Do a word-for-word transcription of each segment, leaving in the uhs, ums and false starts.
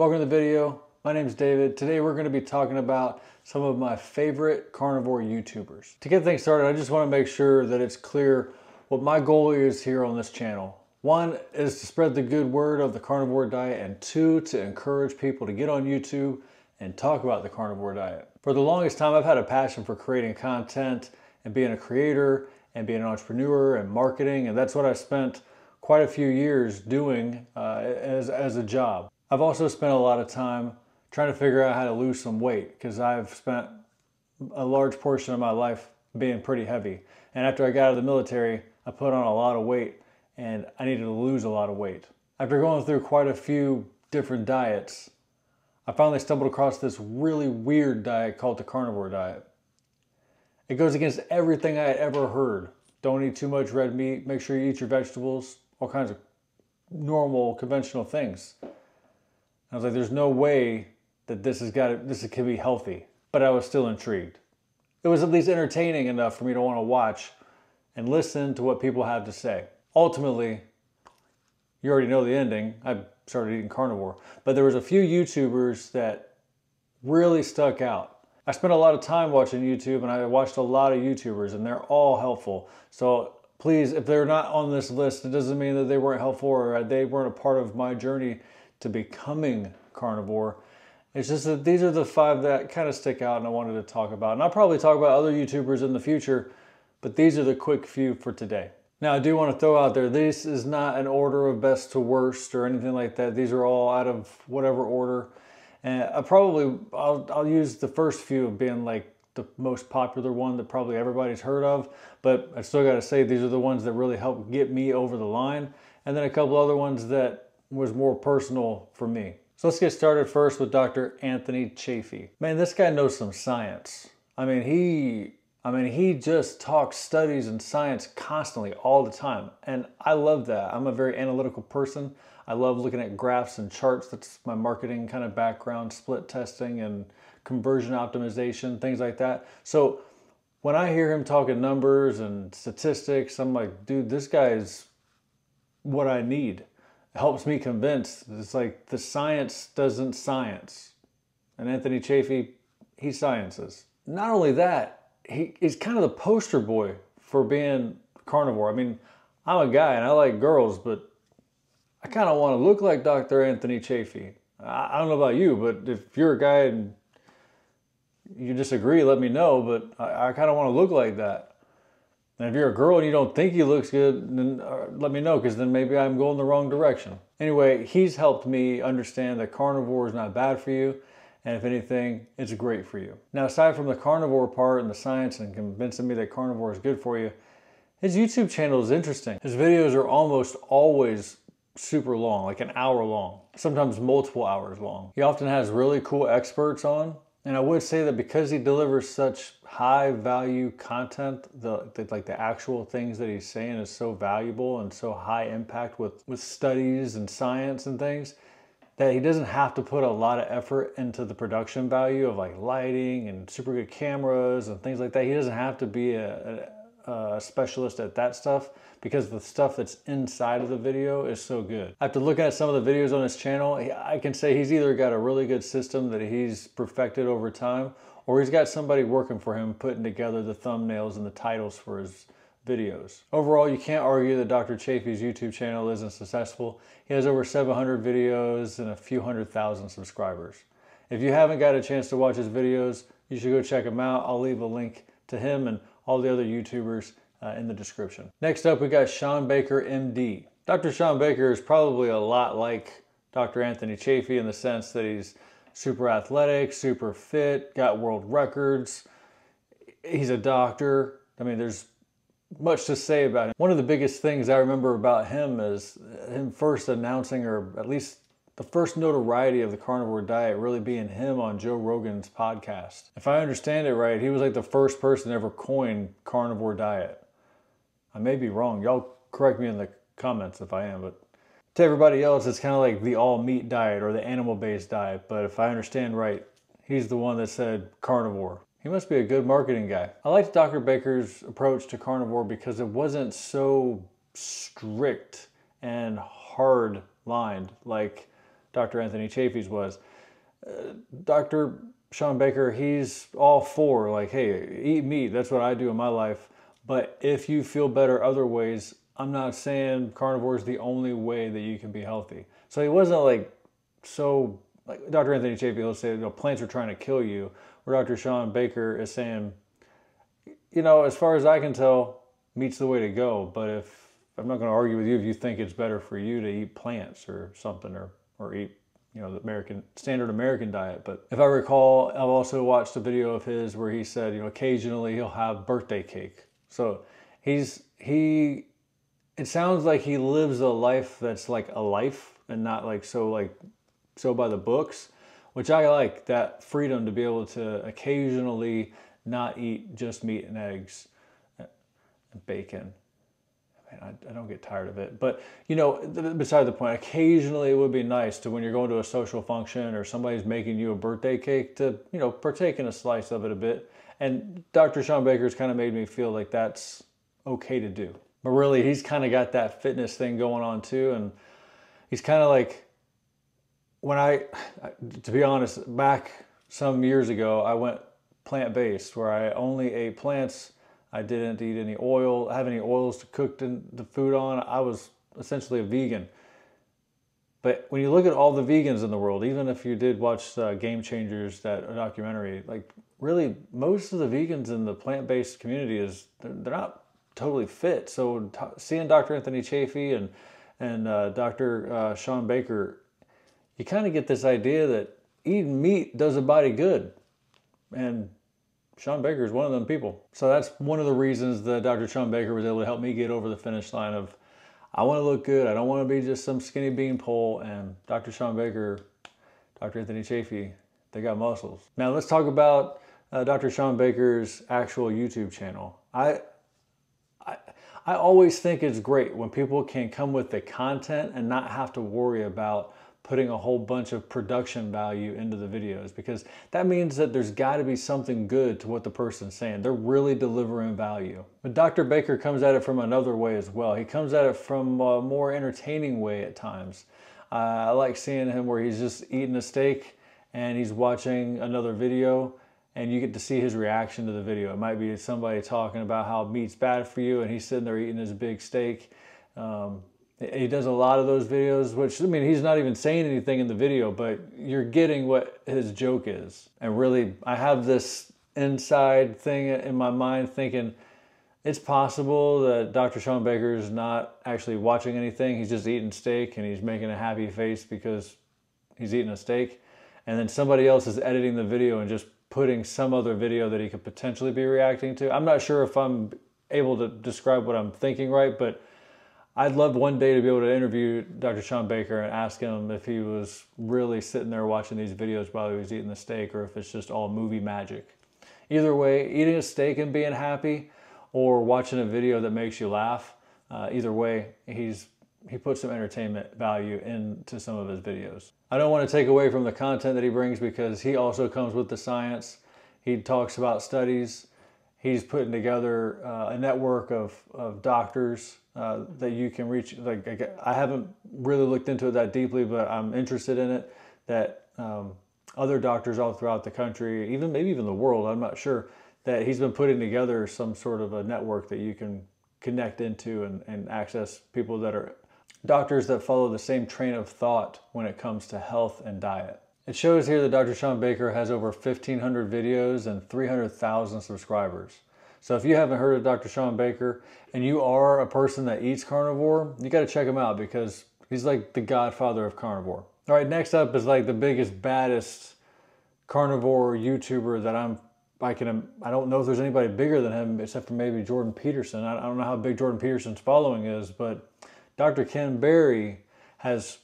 Welcome to the video. My name is David. Today we're going to be talking about some of my favorite carnivore YouTubers. To get things started, I just want to make sure that it's clear what my goal is here on this channel. One is to spread the good word of the carnivore diet, and two, to encourage people to get on YouTube and talk about the carnivore diet. For the longest time, I've had a passion for creating content and being a creator and being an entrepreneur and marketing, and that's what I spent quite a few years doing uh, as, as a job. I've also spent a lot of time trying to figure out how to lose some weight, because I've spent a large portion of my life being pretty heavy. And after I got out of the military, I put on a lot of weight and I needed to lose a lot of weight. After going through quite a few different diets, I finally stumbled across this really weird diet called the carnivore diet. It goes against everything I had ever heard. Don't eat too much red meat, make sure you eat your vegetables, all kinds of normal, conventional things. And I was like, there's no way that this has got to, this can be healthy. But I was still intrigued. It was at least entertaining enough for me to want to watch and listen to what people have to say. Ultimately, you already know the ending. I started eating carnivore. But there was a few YouTubers that really stuck out. I spent a lot of time watching YouTube, and I watched a lot of YouTubers, and they're all helpful. So please, if they're not on this list, it doesn't mean that they weren't helpful or they weren't a part of my journey to becoming carnivore. It's just that these are the five that kind of stick out and I wanted to talk about. And I'll probably talk about other YouTubers in the future, but these are the quick few for today. Now, I do want to throw out there, this is not an order of best to worst or anything like that. These are all out of whatever order. And I probably, I'll, I'll use the first few of being like the most popular one that probably everybody's heard of, but I still got to say these are the ones that really helped get me over the line. And then a couple other ones that was more personal for me. So let's get started first with Doctor Anthony Chaffee. Man, this guy knows some science. I mean, he, I mean, he just talks studies and science constantly all the time. And I love that. I'm a very analytical person. I love looking at graphs and charts. That's my marketing kind of background, split testing and conversion optimization, things like that. So when I hear him talking numbers and statistics, I'm like, dude, this guy is what I need. It helps me convince. It's like the science doesn't science. And Anthony Chaffee, he sciences. Not only that, he is kind of the poster boy for being carnivore. I mean, I'm a guy and I like girls, but I kind of want to look like Doctor Anthony Chaffee. I don't know about you, but if you're a guy and you disagree, let me know, but I, I kind of want to look like that. And if you're a girl and you don't think he looks good, then uh, let me know, because then maybe I'm going the wrong direction. Anyway, he's helped me understand that carnivore is not bad for you, and if anything, it's great for you. Now, aside from the carnivore part and the science and convincing me that carnivore is good for you, his YouTube channel is interesting. His videos are almost always super long, like an hour long, sometimes multiple hours long. He often has really cool experts on, and I would say that because he delivers such high value content, the, the like the actual things that he's saying is so valuable and so high impact with with studies and science and things, that he doesn't have to put a lot of effort into the production value of like lighting and super good cameras and things like that. He doesn't have to be a, a Uh, specialist at that stuff, because the stuff that's inside of the video is so good. After looking at some of the videos on his channel, I can say he's either got a really good system that he's perfected over time, or he's got somebody working for him putting together the thumbnails and the titles for his videos. Overall, you can't argue that Doctor Chaffee's YouTube channel isn't successful. He has over seven hundred videos and a few hundred thousand subscribers. If you haven't got a chance to watch his videos, you should go check them out. I'll leave a link to him and all the other YouTubers uh, in the description. Next up, we got Shawn Baker M D. Doctor Shawn Baker is probably a lot like Doctor Anthony Chaffee in the sense that he's super athletic, super fit, got world records. He's a doctor. I mean, there's much to say about him. One of the biggest things I remember about him is him first announcing, or at least the first notoriety of the carnivore diet really being him on Joe Rogan's podcast. If I understand it right, he was like the first person to ever coin carnivore diet. I may be wrong. Y'all correct me in the comments if I am, but to everybody else, it's kind of like the all meat diet or the animal-based diet. But if I understand right, he's the one that said carnivore. He must be a good marketing guy. I liked Doctor Baker's approach to carnivore because it wasn't so strict and hard-lined like Doctor Anthony Chaffee's was. Uh, Doctor Shawn Baker, he's all for, like, hey, eat meat. That's what I do in my life. But if you feel better other ways, I'm not saying carnivore is the only way that you can be healthy. So he wasn't like so, like Doctor Anthony Chaffee will say, you know, plants are trying to kill you, where Doctor Shawn Baker is saying, you know, as far as I can tell, meat's the way to go. But if I'm not going to argue with you if you think it's better for you to eat plants or something, or or eat, you know, the American standard American diet. But if I recall, I've also watched a video of his where he said, you know, occasionally he'll have birthday cake. So he's he. It sounds like he lives a life that's like a life and not like so like so by the books, which I like, that freedom to be able to occasionally not eat just meat and eggs and bacon. I, I don't get tired of it. But, you know, beside the point, occasionally it would be nice to, when you're going to a social function or somebody's making you a birthday cake, to, you know, partake in a slice of it a bit. And Doctor Shawn Baker's kind of made me feel like that's okay to do. But really, he's kind of got that fitness thing going on too. And he's kind of like, when I, to be honest, back some years ago, I went plant-based, where I only ate plants. I didn't eat any oil, have any oils to cook the food on. I was essentially a vegan. But when you look at all the vegans in the world, even if you did watch uh, Game Changers, that documentary, like really most of the vegans in the plant-based community is, they're, they're not totally fit. So seeing Doctor Anthony Chaffee and, and uh, Doctor Uh, Shawn Baker, you kind of get this idea that eating meat does a body good. And Shawn Baker is one of them people. So that's one of the reasons that Doctor Shawn Baker was able to help me get over the finish line of, I want to look good. I don't want to be just some skinny bean pole. And Doctor Shawn Baker, Doctor Anthony Chaffee, they got muscles. Now let's talk about uh, Doctor Shawn Baker's actual YouTube channel. I, I, I always think it's great when people can come with the content and not have to worry about putting a whole bunch of production value into the videos, because that means that there's got to be something good to what the person's saying. They're really delivering value. But Doctor Baker comes at it from another way as well. He comes at it from a more entertaining way at times. Uh, I like seeing him where he's just eating a steak and he's watching another video, and you get to see his reaction to the video. It might be somebody talking about how meat's bad for you, and he's sitting there eating his big steak. Um, He does a lot of those videos, which, I mean, he's not even saying anything in the video, but you're getting what his joke is. And really, I have this inside thing in my mind thinking, it's possible that Doctor Shawn Baker is not actually watching anything. He's just eating steak and he's making a happy face because he's eating a steak. And then somebody else is editing the video and just putting some other video that he could potentially be reacting to. I'm not sure if I'm able to describe what I'm thinking right, but I'd love one day to be able to interview Doctor Shawn Baker and ask him if he was really sitting there watching these videos while he was eating the steak, or if it's just all movie magic. Either way, eating a steak and being happy, or watching a video that makes you laugh, uh, either way, he's he puts some entertainment value into some of his videos. I don't want to take away from the content that he brings, because he also comes with the science. He talks about studies. He's putting together uh, a network of, of doctors uh, that you can reach. Like, I haven't really looked into it that deeply, but I'm interested in it, that um, other doctors all throughout the country, even maybe even the world, I'm not sure, that he's been putting together some sort of a network that you can connect into and, and access people that are doctors that follow the same train of thought when it comes to health and diet. It shows here that Doctor Shawn Baker has over fifteen hundred videos and three hundred thousand subscribers. So if you haven't heard of Doctor Shawn Baker and you are a person that eats carnivore, you got to check him out, because he's like the godfather of carnivore. All right, next up is like the biggest, baddest carnivore YouTuber that I'm, I can, I don't know if there's anybody bigger than him except for maybe Jordan Peterson. I don't know how big Jordan Peterson's following is, but Doctor Ken Berry has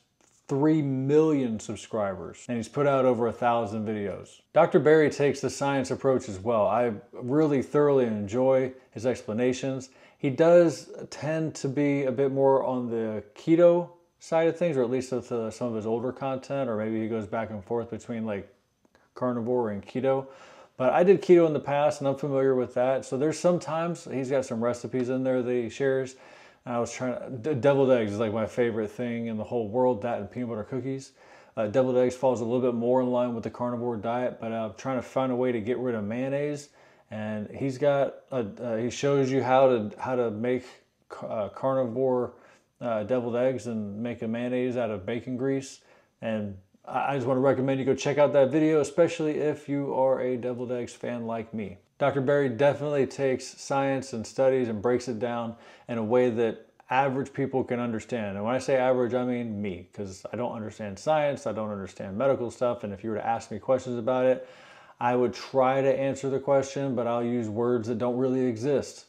three million subscribers, and he's put out over a thousand videos. Doctor Berry takes the science approach as well. I really thoroughly enjoy his explanations. He does tend to be a bit more on the keto side of things, or at least with uh, some of his older content, or maybe he goes back and forth between like carnivore and keto. But I did keto in the past and I'm familiar with that. So there's sometimes he's got some recipes in there that he shares. I was trying to, deviled eggs is like my favorite thing in the whole world, that and peanut butter cookies. Uh, deviled eggs falls a little bit more in line with the carnivore diet, but I'm trying to find a way to get rid of mayonnaise. And he's got a, uh, he shows you how to how to make uh, carnivore uh, deviled eggs and make a mayonnaise out of bacon grease. And I, I just want to recommend you go check out that video, especially if you are a deviled eggs fan like me. Doctor Berry definitely takes science and studies and breaks it down in a way that average people can understand. And when I say average, I mean me, because I don't understand science, I don't understand medical stuff, and if you were to ask me questions about it, I would try to answer the question, but I'll use words that don't really exist.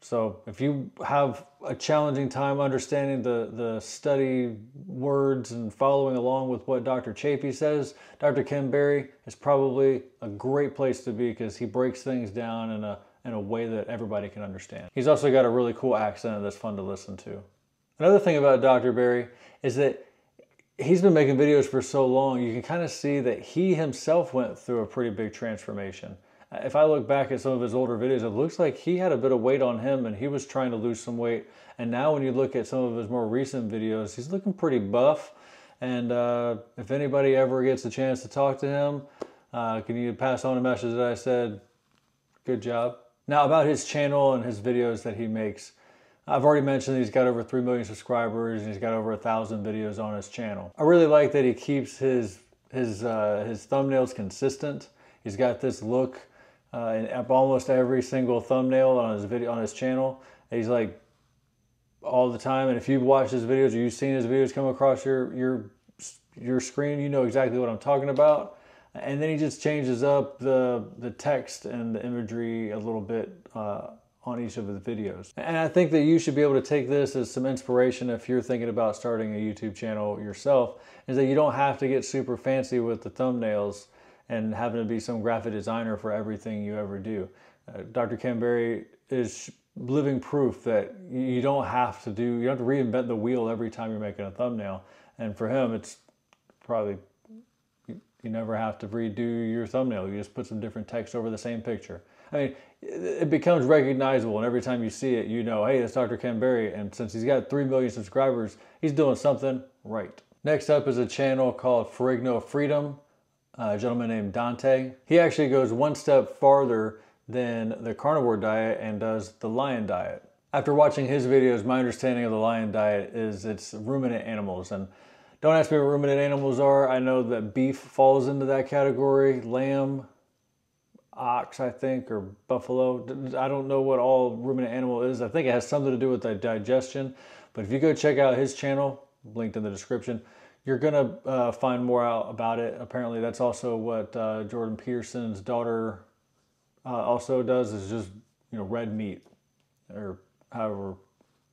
So if you have a challenging time understanding the, the study words and following along with what Doctor Chaffee says, Doctor Ken Berry is probably a great place to be because he breaks things down in a, in a way that everybody can understand. He's also got a really cool accent that's fun to listen to. Another thing about Doctor Berry is that he's been making videos for so long, you can kind of see that he himself went through a pretty big transformation. If I look back at some of his older videos, it looks like he had a bit of weight on him and he was trying to lose some weight. And now when you look at some of his more recent videos, he's looking pretty buff. And uh, if anybody ever gets a chance to talk to him, uh, can you pass on a message that I said, good job. Now about his channel and his videos that he makes. I've already mentioned he's got over three million subscri bers and he's got over a thousand videos on his channel. I really like that he keeps his, his, uh, his thumbnails consistent. He's got this look uh, in almost every single thumbnail on his video on his channel. He's like all the time. And if you've watched his videos or you've seen his videos come across your, your, your screen, you know exactly what I'm talking about. And then he just changes up the, the text and the imagery a little bit uh, on each of the videos. And I think that you should be able to take this as some inspiration if you're thinking about starting a YouTube channel yourself, is that you don't have to get super fancy with the thumbnails and having to be some graphic designer for everything you ever do. Uh, Doctor Ken Berry is living proof that you don't have to do, you don't have to reinvent the wheel every time you're making a thumbnail. And for him, it's probably, you never have to redo your thumbnail. You just put some different text over the same picture. I mean, it becomes recognizable, and every time you see it, you know, hey, that's Doctor Ken Berry, and since he's got three million subscribers, he's doing something right. Next up is a channel called Ferrigno Freedom, a gentleman named Dante. He actually goes one step farther than the carnivore diet and does the lion diet. After watching his videos, my understanding of the lion diet is it's ruminant animals, and don't ask me what ruminant animals are. I know that beef falls into that category, lamb, ox, I think, or buffalo. I don't know what all ruminant animal is. I think it has something to do with the digestion. But if you go check out his channel, linked in the description, you're gonna uh, find more out about it. Apparently that's also what uh, Jordan Peterson's daughter uh, also does, is just, you know, red meat, or however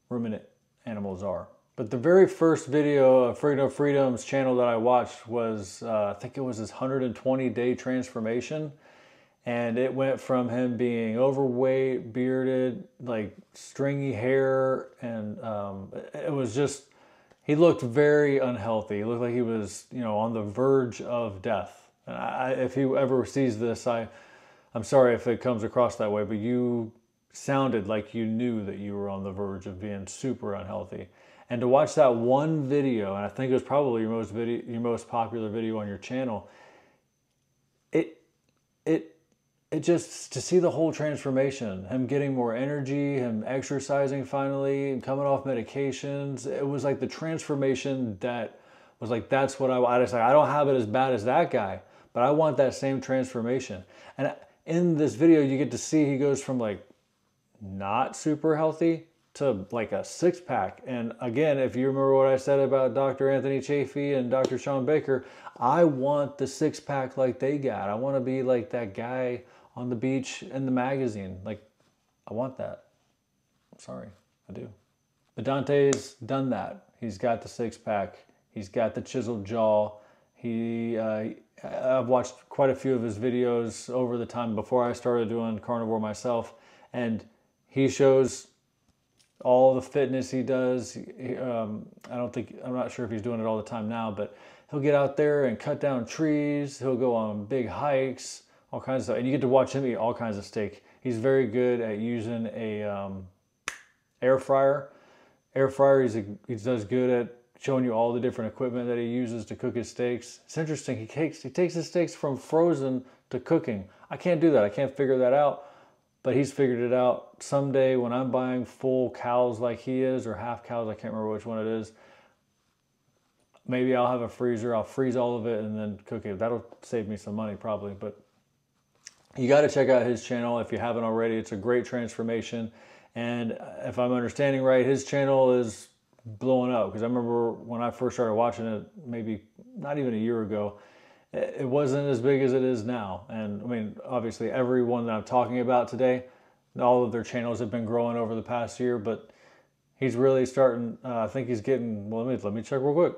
ruminant animals are. But the very first video of Ferrigno Freedom's channel that I watched was, uh, I think it was his one hundred twenty day transformation. And it went from him being overweight, bearded, like stringy hair, and um, it was just, he looked very unhealthy. He looked like he was, you know, on the verge of death. And I, if he ever sees this, I, I'm sorry if it comes across that way, but you sounded like you knew that you were on the verge of being super unhealthy. And to watch that one video, and I think it was probably your most video, your most popular video on your channel, it, it. It just, to see the whole transformation, him getting more energy, him exercising finally, and coming off medications. It was like the transformation that was like, that's what I, I just like, I don't have it as bad as that guy, but I want that same transformation. And in this video, you get to see he goes from like not super healthy to like a six pack. And again, if you remember what I said about Doctor Anthony Chaffee and Doctor Shawn Baker, I want the six pack like they got. I want to be like that guy on the beach in the magazine. Like, I want that. I'm sorry, I do. But Dante's done that. He's got the six pack. He's got the chiseled jaw. He, uh, I've watched quite a few of his videos over the time before I started doing carnivore myself. And he shows all the fitness he does. He, um, I don't think, I'm not sure if he's doing it all the time now, but he'll get out there and cut down trees. He'll go on big hikes, all kinds of stuff. And you get to watch him eat all kinds of steak. He's very good at using a um, air fryer. Air fryer, he's a, he does good at showing you all the different equipment that he uses to cook his steaks. It's interesting, he takes, he takes his steaks from frozen to cooking. I can't do that, I can't figure that out, but he's figured it out. Someday when I'm buying full cows like he is, or half cows, I can't remember which one it is, maybe I'll have a freezer, I'll freeze all of it and then cook it. That'll save me some money probably, but you gotta check out his channel if you haven't already. It's a great transformation. And if I'm understanding right, his channel is blowing up, because I remember when I first started watching it, maybe not even a year ago, it wasn't as big as it is now. And I mean, obviously everyone that I'm talking about today, all of their channels have been growing over the past year, but he's really starting, uh, I think he's getting, well, let me, let me check real quick,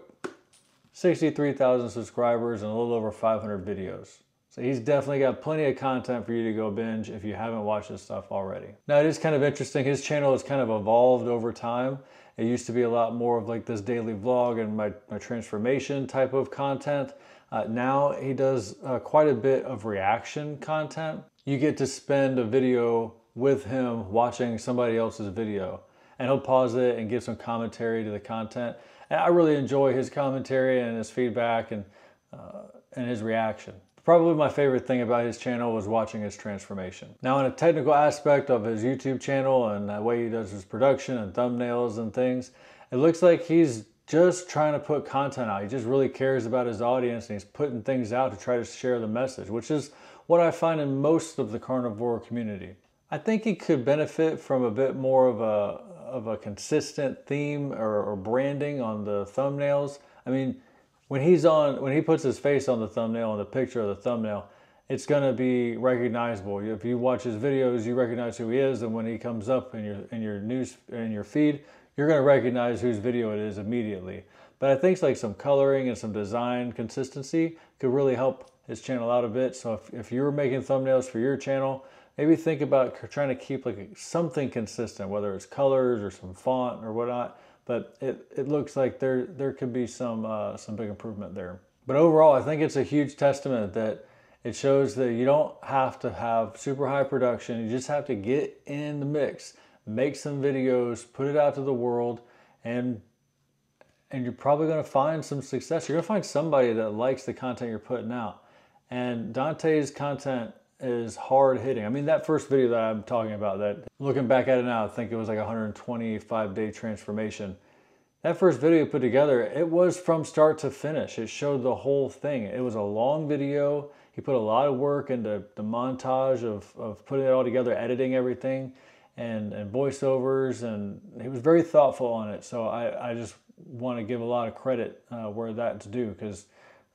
sixty-three thousand subscribers and a little over five hundred videos. So he's definitely got plenty of content for you to go binge if you haven't watched his stuff already. Now it is kind of interesting, his channel has kind of evolved over time. It used to be a lot more of like this daily vlog and my, my transformation type of content. Uh, now he does uh, quite a bit of reaction content. You get to spend a video with him watching somebody else's video, and he'll pause it and give some commentary to the content. And I really enjoy his commentary and his feedback and, uh, and his reaction. Probably my favorite thing about his channel was watching his transformation. Now in a technical aspect of his YouTube channel and the way he does his production and thumbnails and things, it looks like he's just trying to put content out. He just really cares about his audience and he's putting things out to try to share the message, which is what I find in most of the carnivore community. I think he could benefit from a bit more of a, of a consistent theme or, or branding on the thumbnails. I mean, When he's on, when he puts his face on the thumbnail, on the picture of the thumbnail, it's going to be recognizable. If you watch his videos, you recognize who he is, and when he comes up in your in your news in your feed, you're going to recognize whose video it is immediately. But I think like some coloring and some design consistency could really help his channel out a bit. So if if you're making thumbnails for your channel, maybe think about trying to keep like something consistent, whether it's colors or some font or whatnot. But it, it looks like there, there could be some, uh, some big improvement there. But overall, I think it's a huge testament that it shows that you don't have to have super high production. You just have to get in the mix, make some videos, put it out to the world, and, and you're probably gonna find some success. You're gonna find somebody that likes the content you're putting out. And Dante's content is hard hitting. I mean, that first video that I'm talking about, that looking back at it now, I think it was like a one hundred twenty-five day transformation. That first video put together, it was from start to finish. It showed the whole thing. It was a long video. He put a lot of work into the montage of, of putting it all together, editing everything and, and voiceovers. And he was very thoughtful on it. So I, I just want to give a lot of credit uh, where that's due, because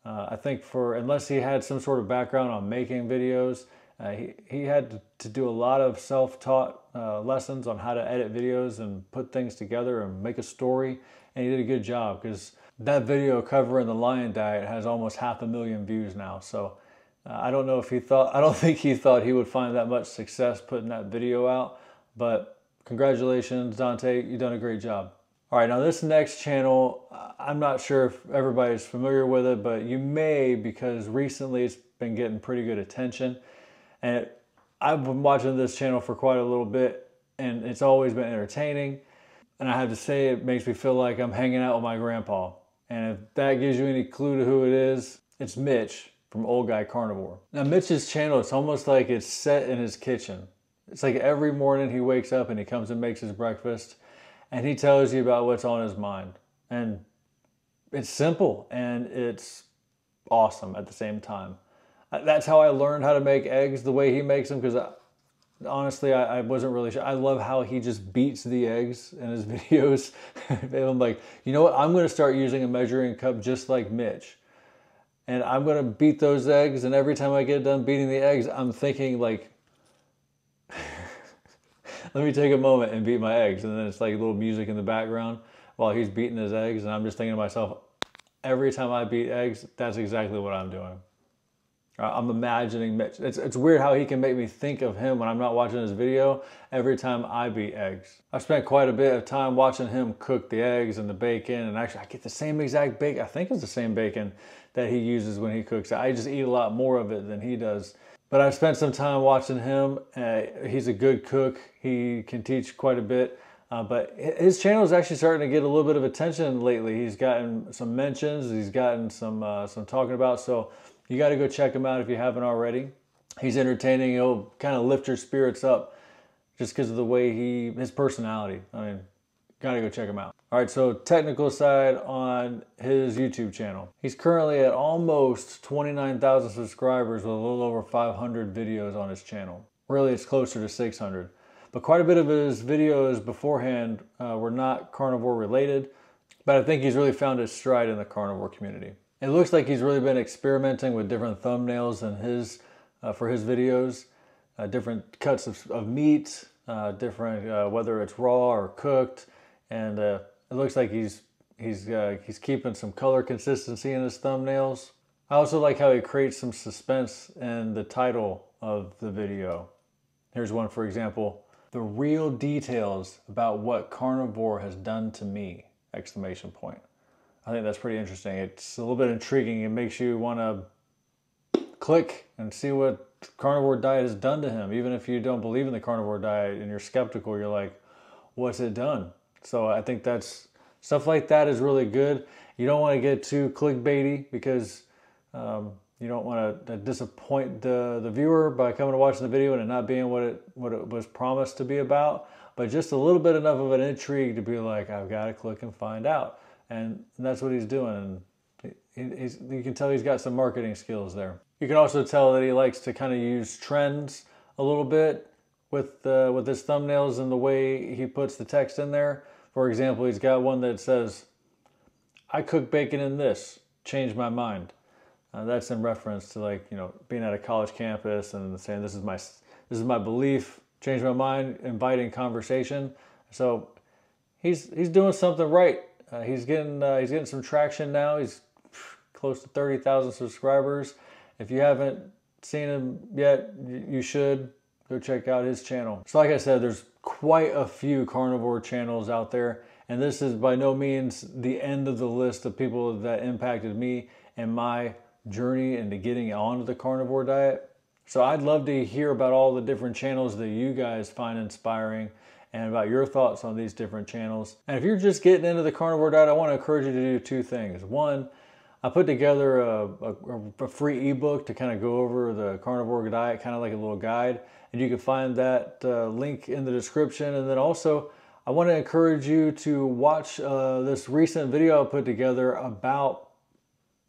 Uh, I think for, unless he had some sort of background on making videos, uh, he, he had to, to do a lot of self-taught uh, lessons on how to edit videos and put things together and make a story. And he did a good job, because that video covering the lion diet has almost half a million views now. So uh, I don't know if he thought, I don't think he thought he would find that much success putting that video out, but congratulations, Dante, you've done a great job. All right, now this next channel, I'm not sure if everybody's familiar with it, but you may, because recently it's been getting pretty good attention. And it, I've been watching this channel for quite a little bit, and it's always been entertaining. And I have to say, it makes me feel like I'm hanging out with my grandpa. And if that gives you any clue to who it is, it's Mitch from Old Guy Carnivore. Now Mitch's channel, it's almost like it's set in his kitchen. It's like every morning he wakes up and he comes and makes his breakfast, and he tells you about what's on his mind. And it's simple and it's awesome at the same time. That's how I learned how to make eggs the way he makes them, because honestly, I, I wasn't really sure. I love how he just beats the eggs in his videos. And I'm like, you know what? I'm gonna start using a measuring cup just like Mitch. And I'm gonna beat those eggs, and every time I get done beating the eggs, I'm thinking like, let me take a moment and beat my eggs. And then it's like a little music in the background while he's beating his eggs. And I'm just thinking to myself, every time I beat eggs, that's exactly what I'm doing. I'm imagining Mitch. It's, it's weird how he can make me think of him when I'm not watching his video every time I beat eggs. I've spent quite a bit of time watching him cook the eggs and the bacon. And actually I get the same exact bacon. I think it's the same bacon that he uses when he cooks. I just eat a lot more of it than he does. But I've spent some time watching him. Uh, he's a good cook. He can teach quite a bit. Uh, but his channel is actually starting to get a little bit of attention lately. He's gotten some mentions. He's gotten some uh, some talking about. So you got to go check him out if you haven't already. He's entertaining. He'll kind of lift your spirits up just because of the way he, his personality. I mean, got to go check him out. All right, so technical side on his YouTube channel. He's currently at almost twenty-nine thousand subscribers with a little over five hundred videos on his channel. Really, it's closer to six hundred. But quite a bit of his videos beforehand uh, were not carnivore related, but I think he's really found his stride in the carnivore community. It looks like he's really been experimenting with different thumbnails and his uh, for his videos, uh, different cuts of, of meat, uh, different uh, whether it's raw or cooked, and uh, it looks like he's he's uh, he's keeping some color consistency in his thumbnails. I also like how he creates some suspense in the title of the video. Here's one, for example. The real details about what carnivore has done to me, exclamation point. I think that's pretty interesting. It's a little bit intriguing. It makes you want to click and see what carnivore diet has done to him. Even if you don't believe in the carnivore diet and you're skeptical, you're like, what's it done? So I think that's, stuff like that is really good. You don't want to get too clickbaity because um, you don't want to disappoint the, the viewer by coming to watch the video and it not being what it, what it was promised to be about, but just a little bit enough of an intrigue to be like, I've got to click and find out. And that's what he's doing. And he's, you can tell he's got some marketing skills there. You can also tell that he likes to kind of use trends a little bit with, uh, with his thumbnails and the way he puts the text in there. For example, he's got one that says, I cook bacon in this, change my mind. Uh, that's in reference to, like, you know, being at a college campus and saying this is my this is my belief, change my mind, inviting conversation. So he's he's doing something right. Uh, he's getting uh, he's getting some traction now. He's close to thirty thousand subscribers. If you haven't seen him yet, you should go check out his channel. So like I said, there's quite a few carnivore channels out there, and this is by no means the end of the list of people that impacted me and my journey into getting onto the carnivore diet. So I'd love to hear about all the different channels that you guys find inspiring and about your thoughts on these different channels. And if you're just getting into the carnivore diet, I want to encourage you to do two things. One, I put together a, a, a free ebook to kind of go over the carnivore diet, kind of like a little guide, and you can find that uh, link in the description. And then also I want to encourage you to watch uh, this recent video I put together about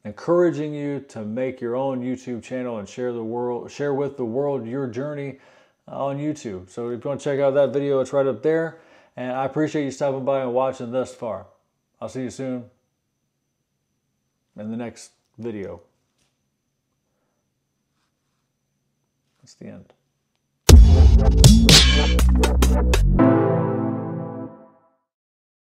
encouraging you to make your own YouTube channel and share the world, share with the world your journey on YouTube. So if you want to check out that video, it's right up there. And I appreciate you stopping by and watching thus far. I'll see you soon in the next video. That's the end.